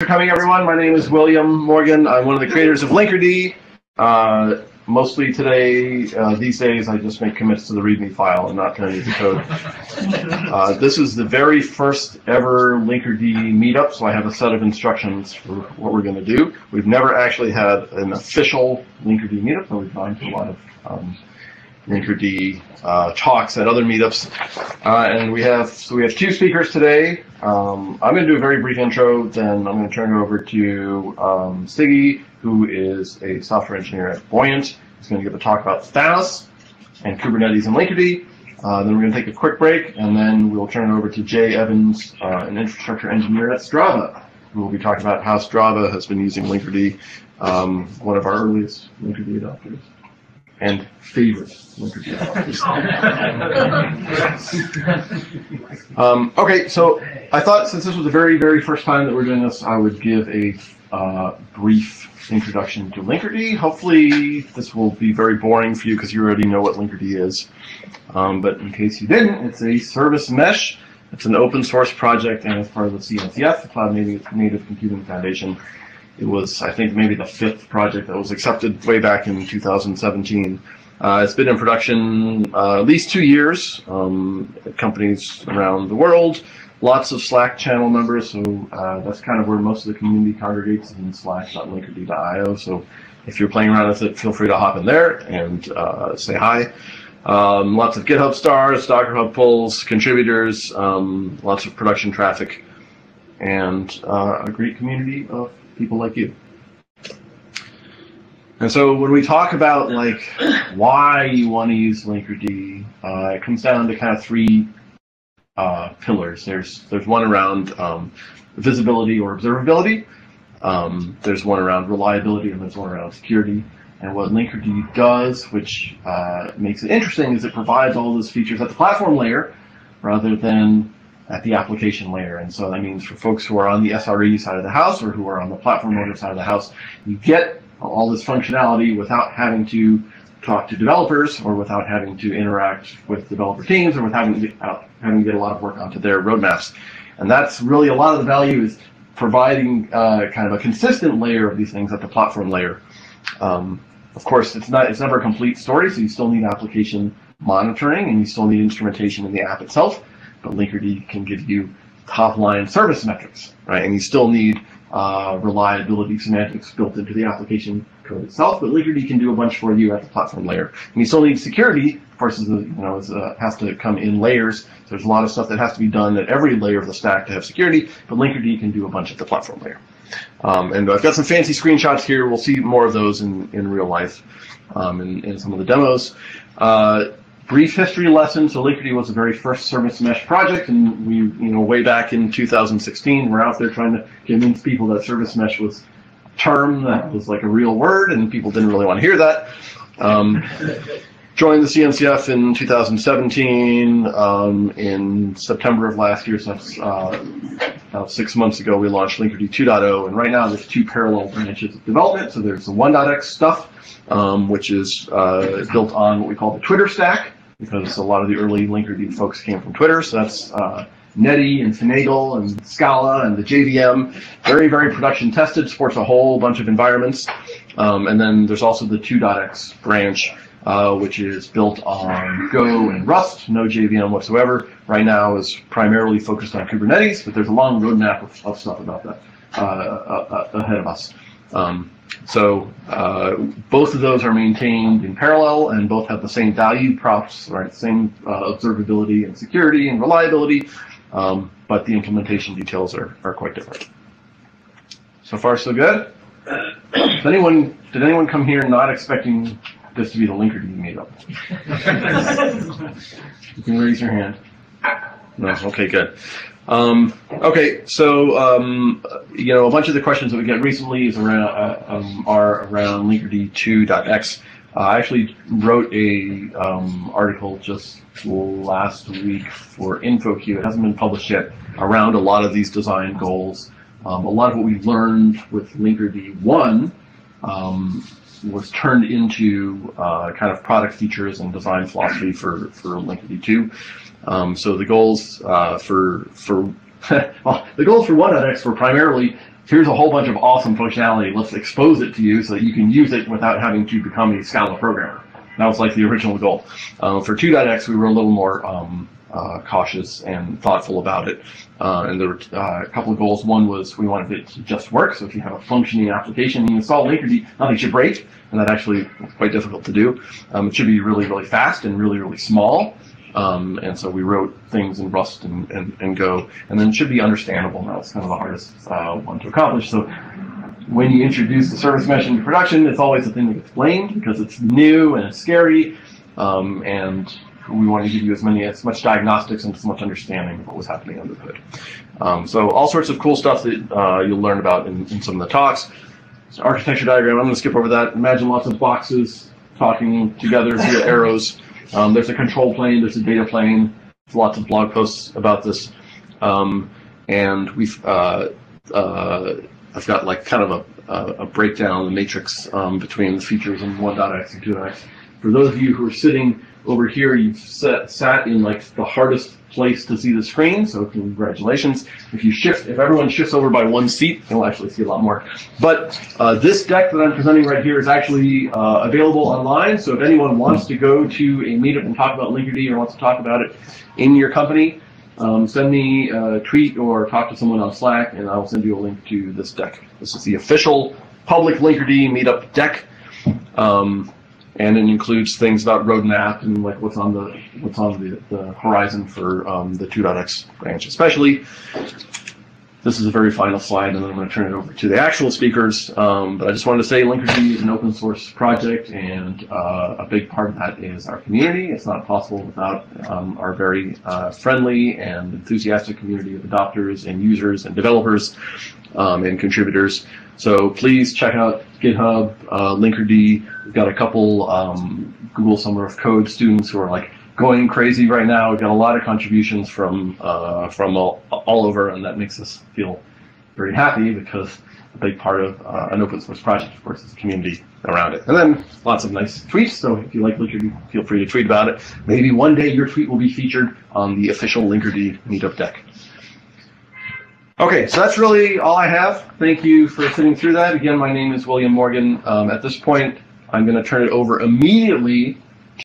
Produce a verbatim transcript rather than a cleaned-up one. For coming, everyone. My name is William Morgan. I'm one of the creators of Linkerd. Uh, mostly today, uh, these days, I just make commits to the README file and not to the code. Uh, this is the very first ever Linkerd meetup, so I have a set of instructions for what we're going to do. We've never actually had an official Linkerd meetup, though we've gone to a lot of um, Linkerd uh, talks at other meetups, uh, and we have so we have two speakers today. Um, I'm going to do a very brief intro, then I'm going to turn it over to um, Siggy, who is a software engineer at Buoyant. He's going to give a talk about Stash and Kubernetes and Linkerd. Uh, then we're going to take a quick break, and then we'll turn it over to Jay Evans, uh, an infrastructure engineer at Strava, who will be talking about how Strava has been using Linkerd, um, one of our earliest Linkerd adopters. And favorite Linkerd. um, okay, so I thought since this was the very, very first time that we're doing this, I would give a uh, brief introduction to Linkerd. Hopefully, this will be very boring for you because you already know what Linkerd is. Um, but in case you didn't, it's a service mesh. It's an open source project, and it's part of the C N C F, the Cloud Native, Native Computing Foundation. It was, I think, maybe the fifth project that was accepted way back in two thousand seventeen. Uh, it's been in production uh, at least two years um, at companies around the world. Lots of Slack channel members, so uh, that's kind of where most of the community congregates, in slack dot linkerd dot i o. So if you're playing around with it, feel free to hop in there and uh, say hi. Um, lots of GitHub stars, Docker Hub pulls, contributors, um, lots of production traffic, and uh, a great community of people like you. And so when we talk about like why you want to use Linkerd, uh, it comes down to kind of three uh, pillars. There's there's one around um, visibility or observability. Um, there's one around reliability, and there's one around security. And what Linkerd does, which uh, makes it interesting, is it provides all those features at the platform layer rather than at the application layer. And so that means for folks who are on the S R E side of the house or who are on the platform owner side of the house, you get all this functionality without having to talk to developers or without having to interact with developer teams or without having to get, out, having to get a lot of work onto their roadmaps. And that's really a lot of the value is providing uh, kind of a consistent layer of these things at the platform layer. Um, of course, it's not it's never a complete story, so you still need application monitoring and you still need instrumentation in the app itself. But Linkerd can give you top-line service metrics, right? And you still need uh, reliability semantics built into the application code itself. But Linkerd can do a bunch for you at the platform layer. And you still need security, of course, is a, you know, is a, has to come in layers. So there's a lot of stuff that has to be done at every layer of the stack to have security. But Linkerd can do a bunch at the platform layer. Um, and I've got some fancy screenshots here. We'll see more of those in in real life, um, in, in some of the demos. Uh, Brief history lesson. So Linkerd was the very first service mesh project, and we, you know, way back in two thousand sixteen, we're out there trying to convince people that service mesh was a term that was like a real word, and people didn't really want to hear that. Um, joined the C N C F in two thousand seventeen. Um, in September of last year, so that's uh, about six months ago, we launched Linkerd two point oh, and right now there's two parallel branches of development. So there's the one dot x stuff, um, which is uh, built on what we call the Twitter stack, because a lot of the early Linkerd folks came from Twitter. So that's uh, Netty and Finagle and Scala and the J V M. Very, very production tested, supports a whole bunch of environments. Um, and then there's also the two dot x branch, uh, which is built on Go and Rust, no J V M whatsoever. Right now is primarily focused on Kubernetes, but there's a long roadmap of, of stuff about that uh, uh, uh, ahead of us. Um, So uh, both of those are maintained in parallel, and both have the same value props, right? Same uh, observability and security and reliability, um, but the implementation details are are quite different. So far, so good. If anyone did anyone come here not expecting this to be the Linkerd meetup? You can raise your hand. No. Okay. Good. Um, okay, so um, you know, a bunch of the questions that we get recently is around uh, um, are around Linkerd two dot x. Uh, I actually wrote a um, article just last week for InfoQ. It hasn't been published yet around a lot of these design goals. Um, a lot of what we learned with Linkerd one um, was turned into uh, kind of product features and design philosophy for for Linkerd two. Um, so the goals uh, for for well, the goals for one dot x were primarily here's a whole bunch of awesome functionality. Let's expose it to you so that you can use it without having to become a Scala programmer. That was like the original goal. Uh, for two dot x, we were a little more um, uh, cautious and thoughtful about it. Uh, and there were uh, a couple of goals. One was we wanted it to just work. So if you have a functioning application and you install Linkerd, nothing should break. And that actually was quite difficult to do. Um, it should be really, really fast and really, really small. Um, and so we wrote things in Rust and, and, and Go. And then it should be understandable. That was kind of the hardest uh, one to accomplish. So when you introduce the service mesh into production, it's always the thing that gets blamed because it's new and it's scary. Um, and we want to give you as many as much diagnostics and as much understanding of what was happening under the hood. Um, so all sorts of cool stuff that uh, you'll learn about in, in some of the talks. So architecture diagram, I'm going to skip over that. Imagine lots of boxes talking together via arrows. Um, there's a control plane, there's a data plane, there's lots of blog posts about this, um, and we've uh, uh, I've got like kind of a, a, a breakdown of the matrix um, between the features in one dot x and two dot x. For those of you who are sitting over here, you've set, sat in like the hardest place to see the screen, so congratulations. If you shift, if everyone shifts over by one seat, you'll actually see a lot more. But uh, this deck that I'm presenting right here is actually uh, available online, so if anyone wants to go to a meetup and talk about Linkerd or wants to talk about it in your company, um, send me a tweet or talk to someone on Slack, and I'll send you a link to this deck. This is the official public Linkerd meetup deck. Um, And it includes things about roadmap and like what's on the what's on the, the horizon for um, the two dot x branch, especially. This is the very final slide, and then I'm going to turn it over to the actual speakers. Um, but I just wanted to say Linkerd is an open source project, and uh, a big part of that is our community. It's not possible without um, our very uh, friendly and enthusiastic community of adopters and users and developers um, and contributors. So please check out GitHub, uh, Linkerd. We've got a couple um, Google Summer of Code students who are like going crazy right now. We've got a lot of contributions from uh, from all, all over, and that makes us feel very happy because a big part of uh, an open source project, of course, is the community around it. And then lots of nice tweets. So if you like Linkerd, feel free to tweet about it. Maybe one day your tweet will be featured on the official Linkerd meetup deck. Okay, so that's really all I have. Thank you for sitting through that. Again, my name is William Morgan. Um, at this point, I'm going to turn it over immediately